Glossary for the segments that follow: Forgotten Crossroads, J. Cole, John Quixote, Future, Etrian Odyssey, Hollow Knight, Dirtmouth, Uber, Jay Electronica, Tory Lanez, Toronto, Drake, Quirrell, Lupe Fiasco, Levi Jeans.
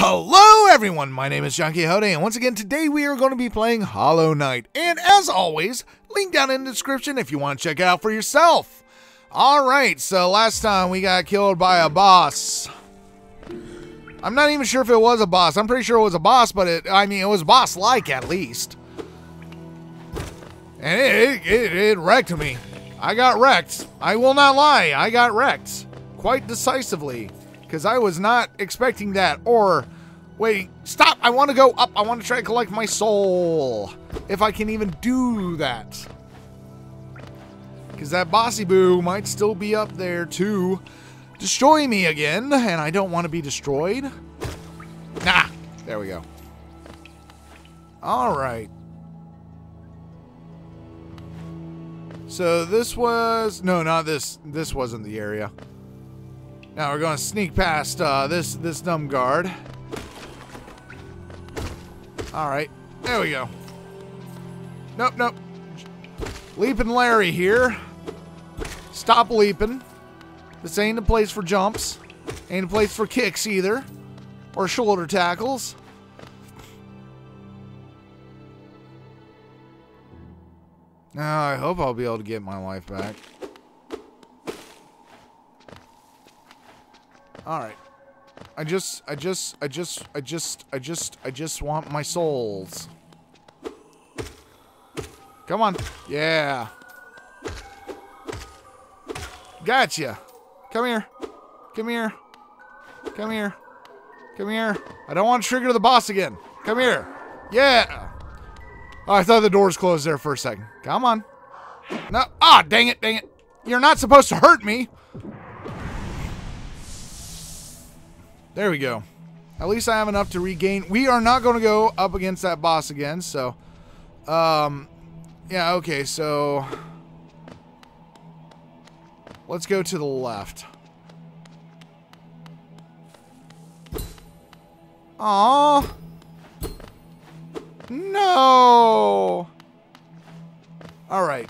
Hello everyone, my name is Johnquixote, and once again today we are going to be playing Hollow Knight. And as always, link down in the description if you want to check it out for yourself. Alright, so last time we got killed by a boss. I'm not even sure if it was a boss. I'm pretty sure it was a boss, but I mean, it was boss-like at least. And it wrecked me. I got wrecked. I will not lie, I got wrecked. Quite decisively. Because I was not expecting that. Or, wait, stop! I want to go up. I want to try to collect my soul. If I can even do that. Because that bossy boo might still be up there to destroy me again. And I don't want to be destroyed. Nah, there we go. Alright. So this was... No, not this. This wasn't the area. Now we're going to sneak past this dumb guard. Alright, there we go. Nope, nope. Leaping Larry here. Stop leaping. This ain't a place for jumps. Ain't a place for kicks either. Or shoulder tackles. Now I hope I'll be able to get my life back. All right, I just want my souls. Come on, yeah. Gotcha. Come here, come here, come here, come here. I don't want to trigger the boss again. Come here, yeah. Oh, I thought the doors closed there for a second. Come on. No, ah, dang it, dang it. You're not supposed to hurt me. There we go. At least I have enough to regain. We are not going to go up against that boss again, so... yeah, okay, so... Let's go to the left. Aww. No! Alright.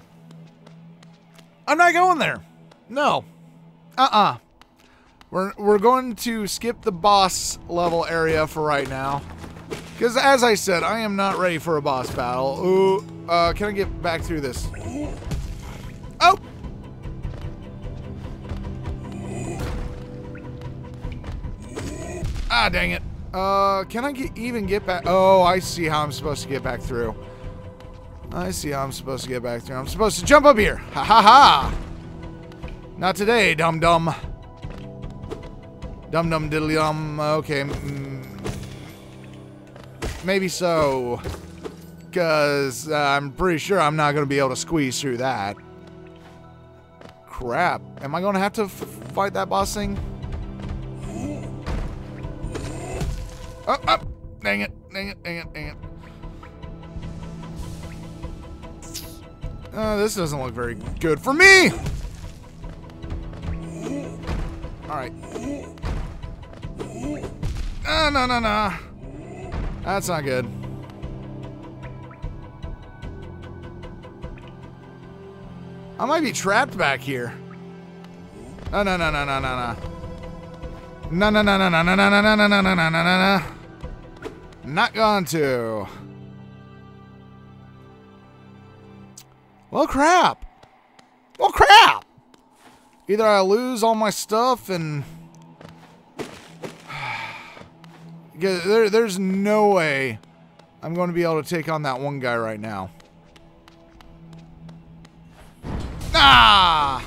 I'm not going there. No. Uh-uh. We're going to skip the boss level area for right now. Because as I said, I am not ready for a boss battle. Ooh, can I get back through this? Oh! Ah, dang it. Can I even get back? Oh, I see how I'm supposed to get back through. I see how I'm supposed to get back through. I'm supposed to jump up here. Ha ha ha! Not today, dum-dum. Dum dum diddly dum. Okay. Maybe so. Because I'm pretty sure I'm not going to be able to squeeze through that. Crap. Am I going to have to fight that boss thing? Oh, oh. Dang it. Dang it. Dang it. Dang it. This doesn't look very good for me! Alright. No, no, no. That's not good. I might be trapped back here. No, no, no, no, no, no, no. No, no, no, no, no, no, no, no, no, no, no, no, no, no. Not going to. Well, crap. Well, crap. Either I lose all my stuff and... There's no way I'm going to be able to take on that one guy right now. Ah!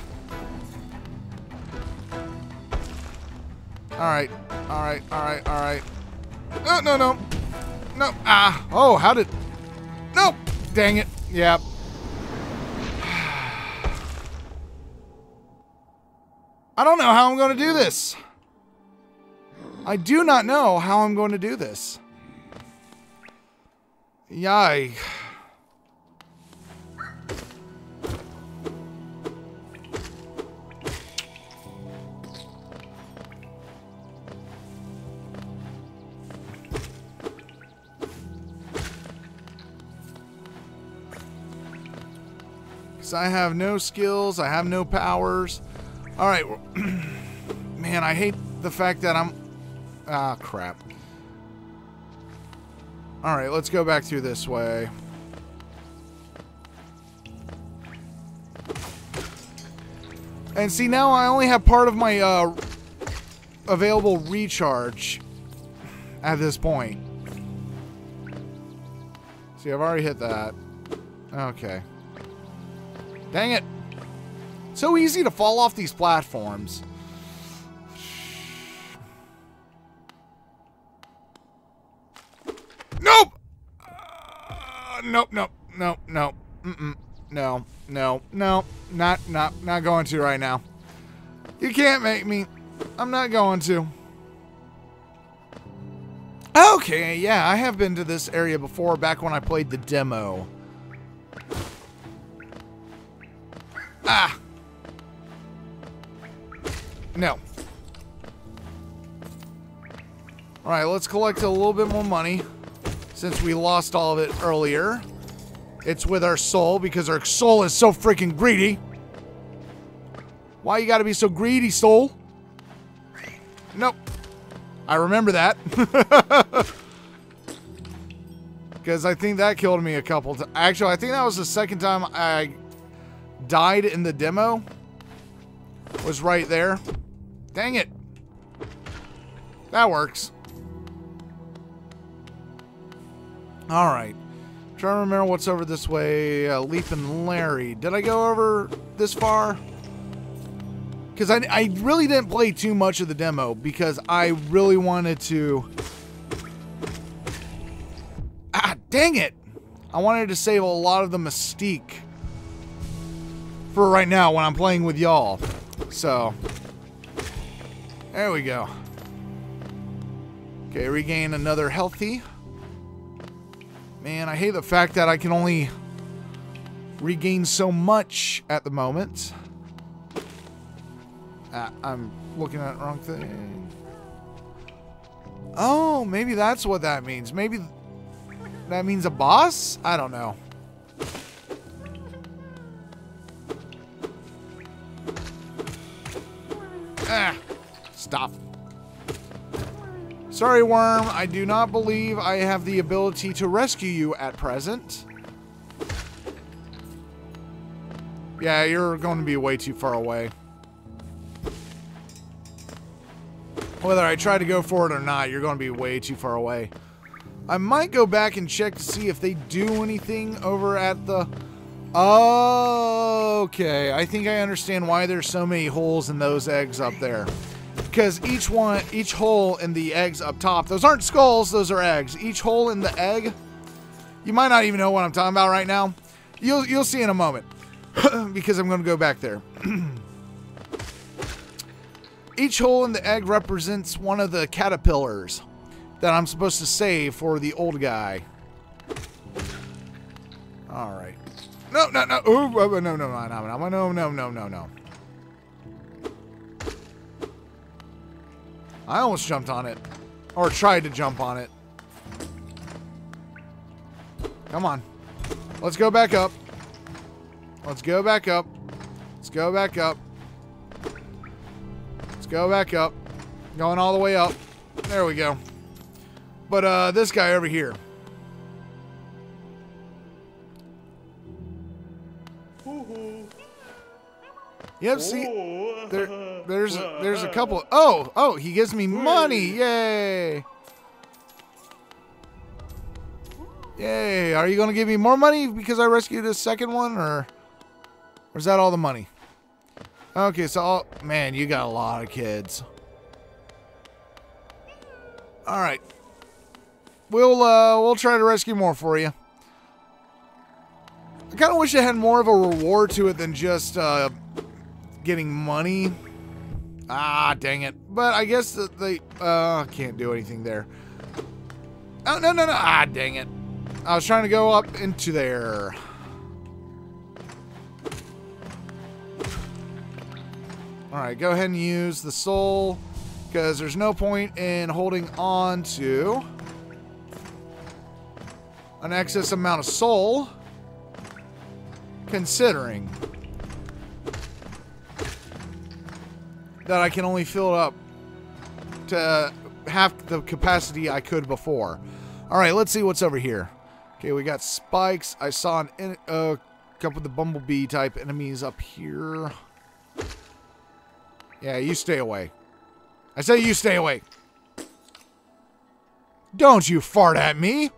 Alright, alright, alright, alright. No, no, no. No, ah. Oh, how did... No! Dang it. Yep. I don't know how I'm going to do this. I do not know how I'm going to do this. Yikes. Because I have no skills, I have no powers. Alright. Man, I hate the fact that I'm... Ah, crap. Alright, let's go back through this way. And see, now I only have part of my available recharge at this point. See, I've already hit that. Okay. Dang it. So easy to fall off these platforms. Nope! Nope. Mm-mm. No, not going to right now. You can't make me. I'm not going to. Okay, yeah, I have been to this area before, back when I played the demo. Ah! No. Alright, let's collect a little bit more money, since we lost all of it earlier. It's with our soul, because our soul is so freaking greedy. Why you gotta be so greedy, soul? Nope. I remember that. Because I think that killed me a couple times. Actually, I think that was the second time I died in the demo. Was right there. Dang it. That works. Alright. Trying to remember what's over this way. Leapin' Larry. Did I go over this far? Because I really didn't play too much of the demo because I really wanted to... Ah, dang it! I wanted to save a lot of the mystique for right now when I'm playing with y'all. So, there we go. Okay, regain another healthy. Man, I hate the fact that I can only regain so much at the moment. I'm looking at the wrong thing. Oh, maybe that's what that means. Maybe that means a boss? I don't know. Ah, stop. Sorry, worm. I do not believe I have the ability to rescue you at present. Yeah, you're going to be way too far away. Whether I try to go for it or not, you're going to be way too far away. I might go back and check to see if they do anything over at the... Oh, okay. I think I understand why there's so many holes in those eggs up there. Because each hole in the eggs up top, those aren't skulls, those are eggs. Each hole in the egg, you might not even know what I'm talking about right now. You'll see in a moment, because I'm going to go back there. Each hole in the egg represents one of the caterpillars that I'm supposed to save for the old guy. All right. No. Ooh, no. I almost jumped on it. Or tried to jump on it. Come on. Let's go back up. Let's go back up. Let's go back up. Let's go back up. Going all the way up. There we go. But this guy over here. Yep, see, there's a couple of, oh, he gives me money, yay! Yay, are you gonna give me more money because I rescued a second one, or is that all the money? Okay, so, man, you got a lot of kids. Alright, we'll try to rescue more for you. I kinda wish it had more of a reward to it than just, getting money. Ah, dang it. But I guess that they can't do anything there. Oh, no. Ah, dang it. I was trying to go up into there. Alright, go ahead and use the soul because there's no point in holding on to an excess amount of soul considering that I can only fill it up to half the capacity I could before. Alright, let's see what's over here. Okay, we got spikes. I saw a couple of the bumblebee type enemies up here. Yeah, you stay away. I say you stay away. Don't you fart at me.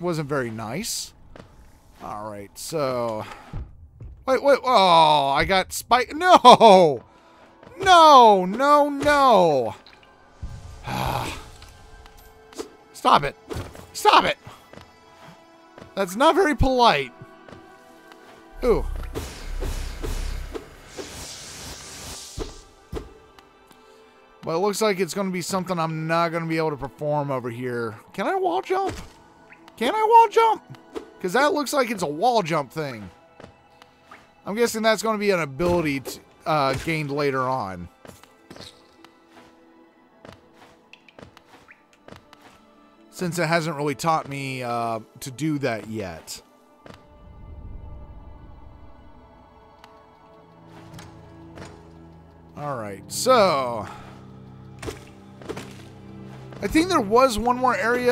Wasn't very nice. Alright, so... Wait, oh, I got spike. No! Stop it! That's not very polite. Ooh. But it looks like it's going to be something I'm not going to be able to perform over here. Can I wall jump? Because that looks like it's a wall jump thing. I'm guessing that's going to be an ability gained later on. Since it hasn't really taught me to do that yet. Alright, so... I think there was one more area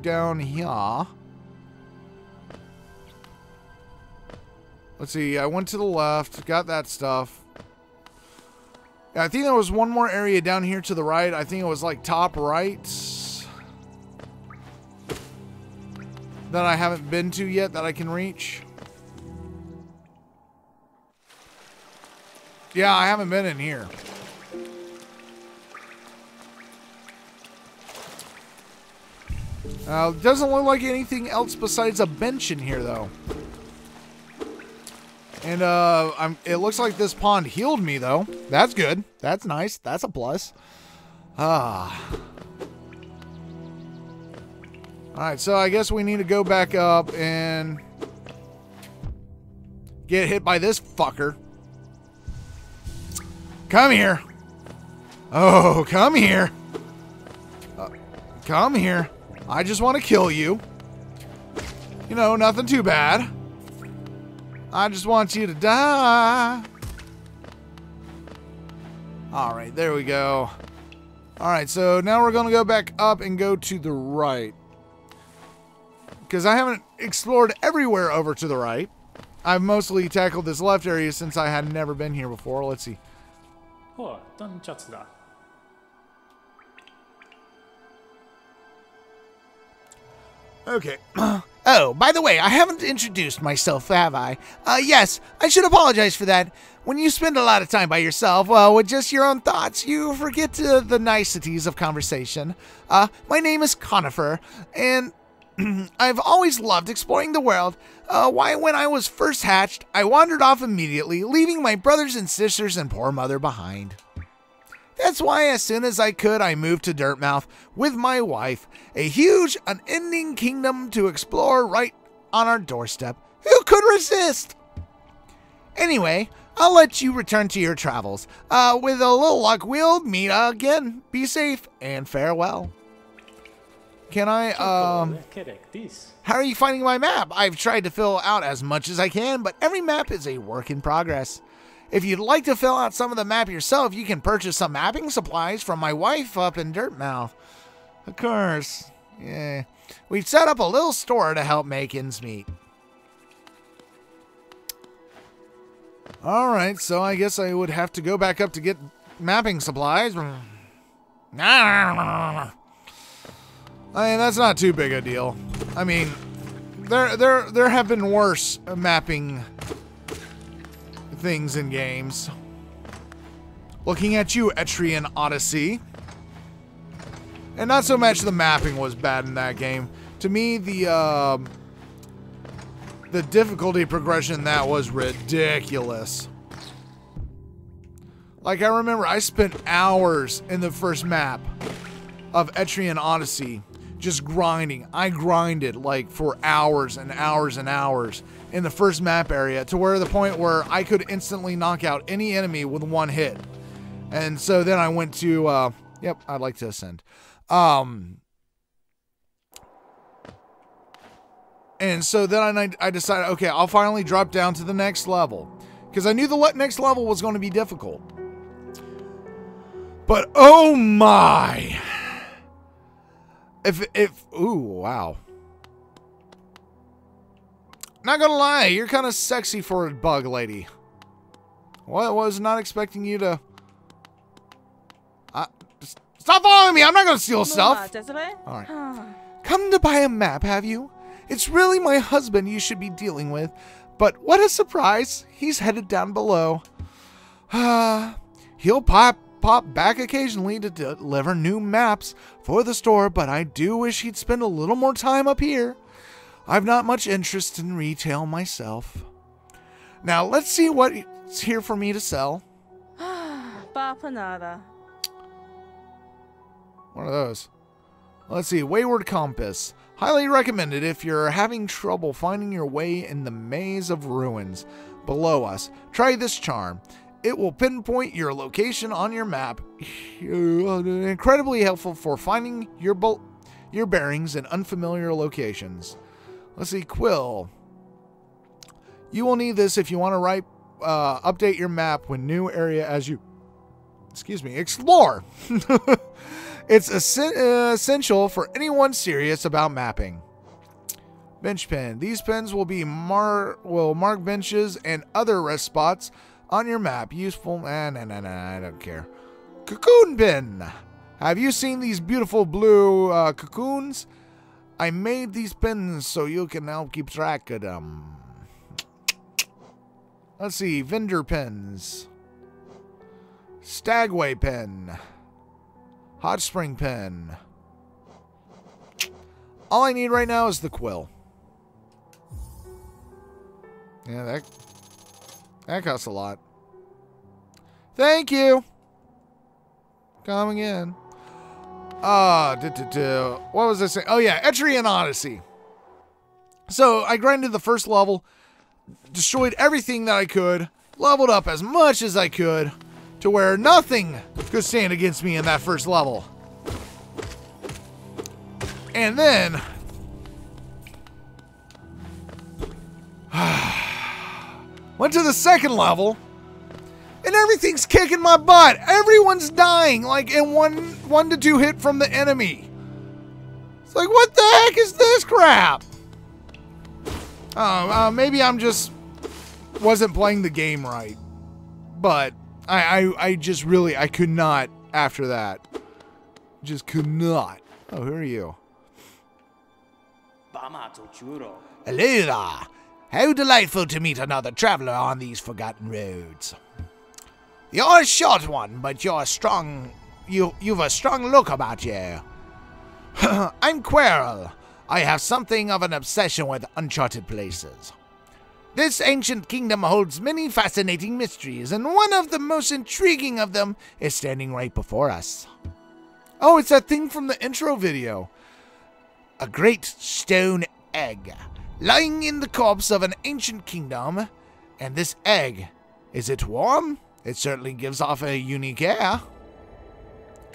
down here. Let's see, I went to the left, got that stuff. Yeah, I think there was one more area down here to the right. I think it was like top right. That I haven't been to yet that I can reach. Yeah, I haven't been in here. Doesn't look like anything else besides a bench in here, though. And, it looks like this pond healed me, though. That's good. That's nice. That's a plus. Alright, so I guess we need to go back up and... get hit by this fucker. Come here. Oh, come here. Come here. I just want to kill you. You know, nothing too bad. I just want you to die. Alright, there we go. Alright, so now we're going to go back up and go to the right. Because I haven't explored everywhere over to the right. I've mostly tackled this left area since I had never been here before. Let's see. Okay. Oh, by the way, I haven't introduced myself, have I? Yes, I should apologize for that. When you spend a lot of time by yourself, well, with just your own thoughts, you forget the niceties of conversation. My name is Conifer, and I've always loved exploring the world. Why, when I was first hatched, I wandered off immediately, leaving my brothers and sisters and poor mother behind. That's why as soon as I could, I moved to Dirtmouth with my wife, a huge, unending kingdom to explore right on our doorstep. Who could resist? Anyway, I'll let you return to your travels. With a little luck, we'll meet again. Be safe and farewell. Can I, how are you finding my map? I've tried to fill out as much as I can, but every map is a work in progress. If you'd like to fill out some of the map yourself, you can purchase some mapping supplies from my wife up in Dirtmouth. Of course. Yeah. We've set up a little store to help make ends meet. Alright, so I guess I would have to go back up to get mapping supplies. I mean, that's not too big a deal. I mean, there have been worse mapping things in games. Looking at you, Etrian Odyssey. And not so much the mapping was bad in that game. To me, the difficulty progression, that was ridiculous. Like, I remember I spent hours in the first map of Etrian Odyssey just grinding. I grinded like for hours and hours and hours in the first map area to where the point where I could instantly knock out any enemy with one hit. And so then I went to, yep, I'd like to ascend. And so then I decided, okay, I'll finally drop down to the next level because I knew the next level was going to be difficult. But oh my, Ooh, wow. Not gonna lie, you're kind of sexy for a bug lady. Well, I was not expecting you to... Stop following me! I'm not gonna steal stuff! Alright. Come to buy a map, have you? It's really my husband you should be dealing with. But what a surprise! He's headed down below. He'll pop back occasionally to deliver new maps for the store, but I do wish he'd spend a little more time up here. I've not much interest in retail myself. Now, let's see what's here for me to sell. Bapanada. One of those. Let's see. Wayward Compass. Highly recommended if you're having trouble finding your way in the maze of ruins below us. Try this charm. It will pinpoint your location on your map. Incredibly helpful for finding your bearings in unfamiliar locations. Let's see, Quill. You will need this if you want to update your map when new area as you, explore. It's essential for anyone serious about mapping. Bench pen. These pens will be mark benches and other rest spots on your map. Useful. Nah, I don't care. Cocoon pin. Have you seen these beautiful blue cocoons? I made these pins so you can now keep track of them. Let's see. Vendor pins. Stagway pin. Hot spring pen. All I need right now is the quill. Yeah, that costs a lot. Thank you. Come again. What was I saying? Oh yeah, Etrian Odyssey. So I grinded the first level, destroyed everything that I could, leveled up as much as I could, to where nothing could stand against me in that first level. And then... went to the second level, and everything's kicking my butt. Everyone's dying, like in one to two hit from the enemy. It's like, what the heck is this crap? Maybe I'm just... wasn't playing the game right. But... I just really, I could not after that. Just could not. Oh, who are you? Hello there. How delightful to meet another traveler on these forgotten roads. You're a short one, but you're strong. You've a strong look about you. I'm Quirrell. I have something of an obsession with uncharted places. This ancient kingdom holds many fascinating mysteries, and one of the most intriguing of them is standing right before us. Oh, it's that thing from the intro video. A great stone egg, lying in the corpse of an ancient kingdom. And this egg, is it warm? It certainly gives off a unique air.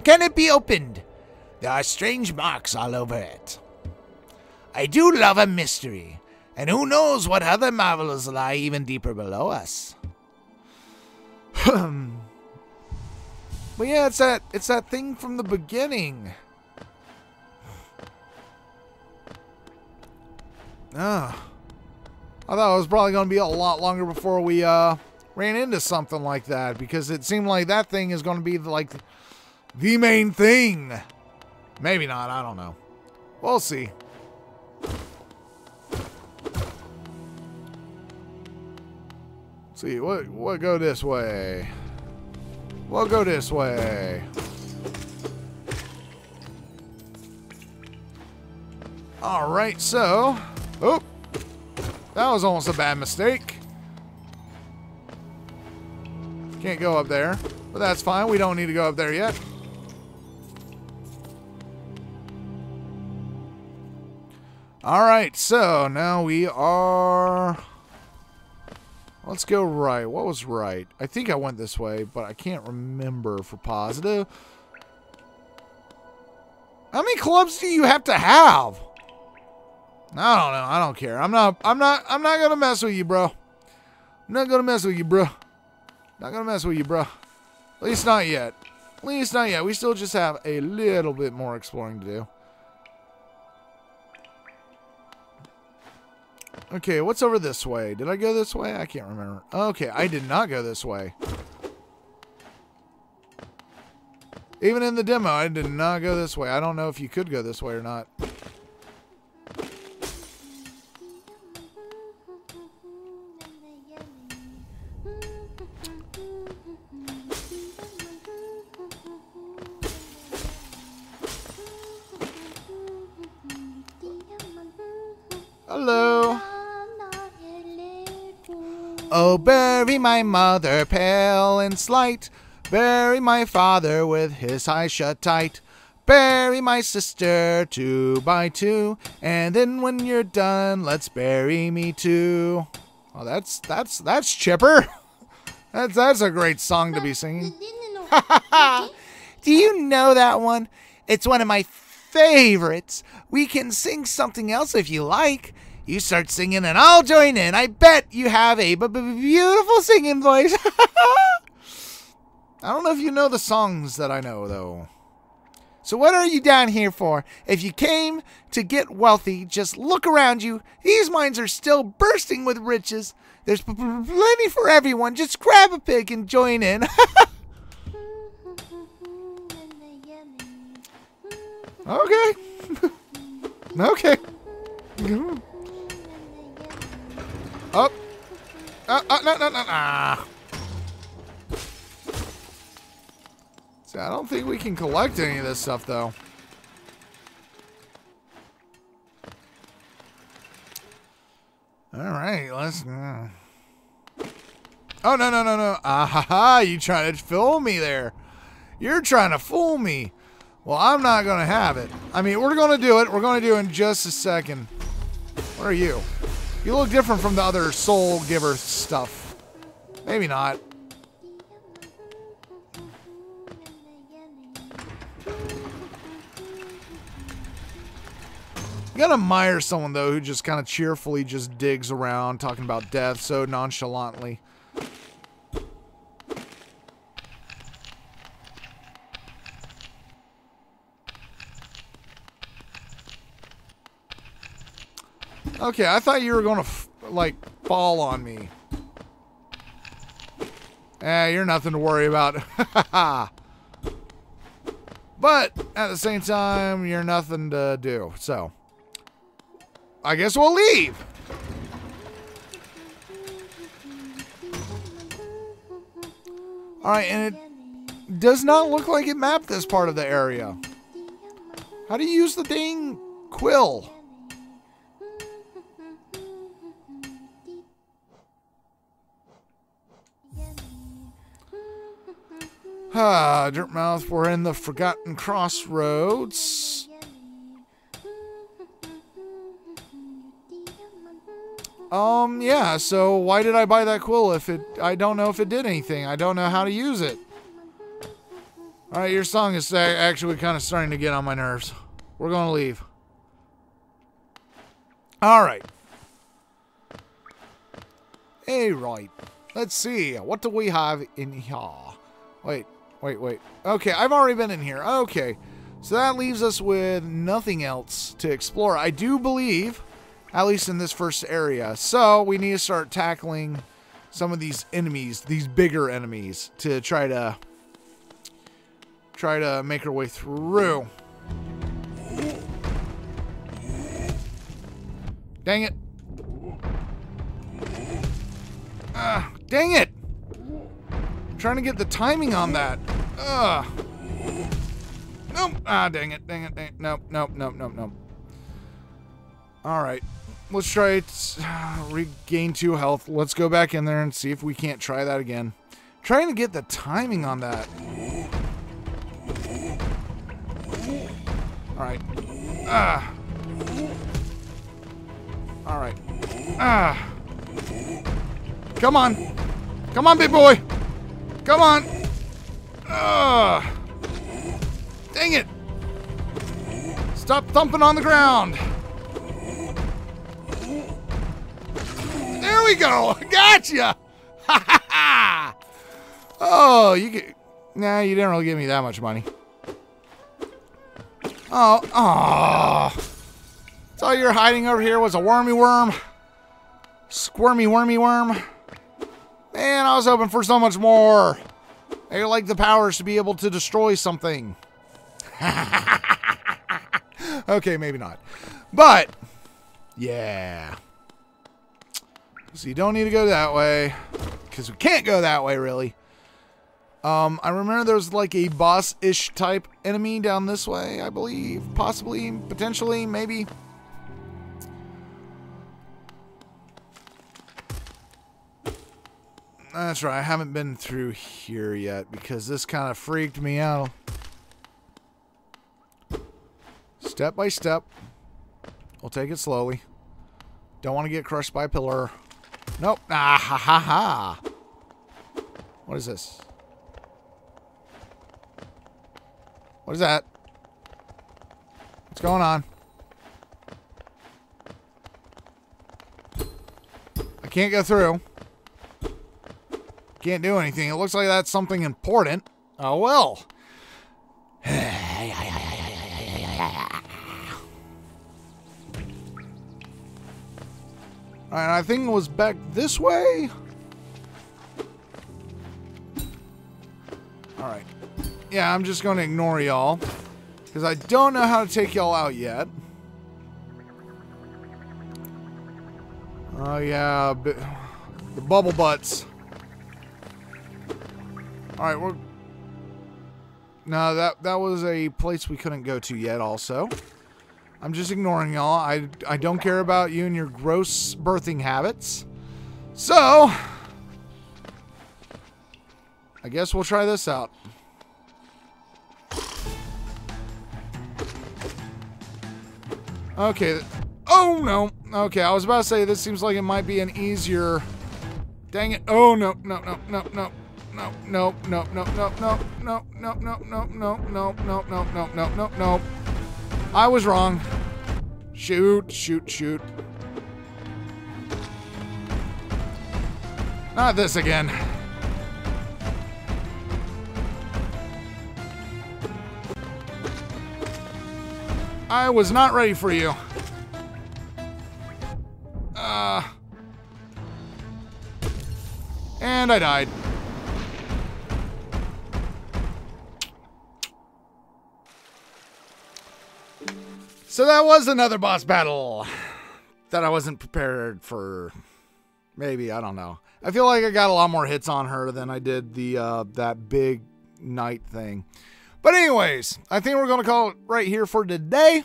Can it be opened? There are strange marks all over it. I do love a mystery. And who knows what other marvels lie even deeper below us. But yeah, it's that thing from the beginning. I thought it was probably going to be a lot longer before we ran into something like that, because it seemed like that thing is going to be like the main thing. Maybe not, I don't know. We'll see. See, we'll go this way. We'll go this way. Alright, so... oh! That was almost a bad mistake. Can't go up there. But that's fine, we don't need to go up there yet. Alright, so now we are... let's go right. What was right? I think I went this way, but I can't remember for positive. How many clubs do you have to have? I don't know. I don't care. I'm not gonna mess with you, bro. Not gonna mess with you, bro. At least not yet. We still just have a little bit more exploring to do. Okay, what's over this way? Did I go this way? I can't remember. Okay, I did not go this way. Even in the demo, I did not go this way. I don't know if you could go this way or not. Hello. Oh, bury my mother, pale and slight. Bury my father with his eyes shut tight. Bury my sister 2 by 2. And then when you're done, let's bury me too. Oh, that's chipper. That's a great song to be singing. Do you know that one? It's one of my favorites. We can sing something else if you like. You start singing and I'll join in. I bet you have a beautiful singing voice. I don't know if you know the songs that I know, though. So what are you down here for? If you came to get wealthy, just look around you. These mines are still bursting with riches. There's plenty for everyone. Just grab a pig and join in. Okay. Okay. Oh. No. Ah. I don't think we can collect any of this stuff, though. Alright, let's... Oh, no. Ah-ha-ha, you trying to fool me there. You're trying to fool me. Well, I'm not going to have it. I mean, we're going to do it. We're going to do it in just a second. What are you? You look different from the other soul giver stuff. Maybe not. You gotta admire someone, though, who just kind of cheerfully just digs around talking about death so nonchalantly. Okay, I thought you were gonna, like, fall on me. Eh, you're nothing to worry about. But, at the same time, you're nothing to do, so... I guess we'll leave. All right, and it does not look like it mapped this part of the area. How do you use the dang quill? Ah, Dirtmouth, we're in the Forgotten Crossroads. Yeah, so why did I buy that quill if it... I don't know if it did anything. I don't know how to use it. Alright, your song is actually kind of starting to get on my nerves. We're gonna leave. Alright. Alright. Let's see. What do we have in here? Wait. Okay, I've already been in here. Okay. So that leaves us with nothing else to explore. I do believe... At least in this first area. So we need to start tackling some of these enemies, these bigger enemies, to try to make our way through. Dang it. Dang it. I'm trying to get the timing on that. Nope. Ah, dang it. Nope. All right. Let's try to regain 2 health. Let's go back in there and see if we can't try that again. Trying to get the timing on that. All right. All right. Come on. Come on, big boy. Come on. Dang it. Stop thumping on the ground. There we go! Gotcha! Ha! Oh, you get... Nah, you didn't really give me that much money. Oh, oh! That's all you're hiding over here was a wormy worm. Squirmy wormy worm. Man, I was hoping for so much more. They like the powers to be able to destroy something. Okay, maybe not. But, yeah. So you don't need to go that way, because we can't go that way, really. I remember there's like a boss-ish type enemy down this way, I believe. Possibly, potentially, maybe. That's right, I haven't been through here yet, because this kind of freaked me out. Step by step. We'll take it slowly. Don't want to get crushed by a pillar. Nope. Ah, ha, ha, ha. What is this? What is that? What's going on? I can't go through. Can't do anything. It looks like that's something important. Oh, well. Alright, I think it was back this way. Alright. Yeah, I'm just going to ignore y'all. Because I don't know how to take y'all out yet. Oh, yeah. The bubble butts. Alright, we're... No, that was a place we couldn't go to yet also. I'm just ignoring y'all. I don't care about you and your gross birthing habits. So, I guess we'll try this out. Okay. Oh, no. Okay, I was about to say this seems like it might be an easier... Dang it. Oh, no, no, no, no, no. No, no, no, no, no, no, no, no, no, no, no, no, no, no, no, no, no, no. I was wrong. Shoot, shoot, shoot. Not this again. I was not ready for you. And I died. So that was another boss battle that I wasn't prepared for. Maybe, I don't know. I feel like I got a lot more hits on her than I did the that big knight thing. But anyways, I think we're going to call it right here for today.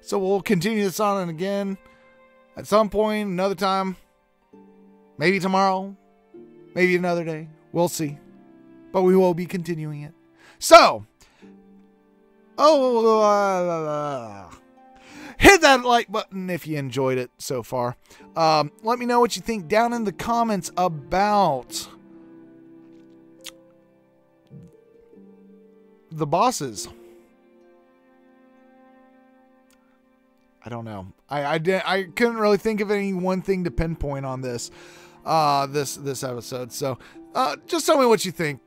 So we'll continue this on and again at some point, another time. Maybe tomorrow. Maybe another day. We'll see. But we will be continuing it. So... Oh... Hit that like button if you enjoyed it so far. Let me know what you think down in the comments about the bosses. I don't know. I couldn't really think of any one thing to pinpoint on this this episode. So just tell me what you think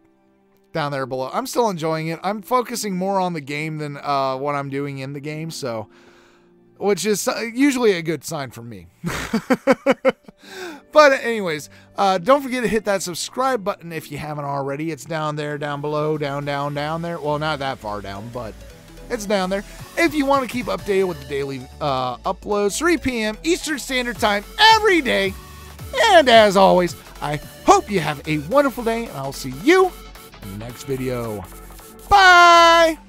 down there below. I'm still enjoying it. I'm focusing more on the game than what I'm doing in the game. So. Which is usually a good sign for me. But anyways, don't forget to hit that subscribe button if you haven't already. It's down there, down below, down there. Well, not that far down, but it's down there. If you want to keep updated with the daily uploads, 3 p.m. Eastern Standard Time every day. And as always, I hope you have a wonderful day, and I'll see you in the next video. Bye!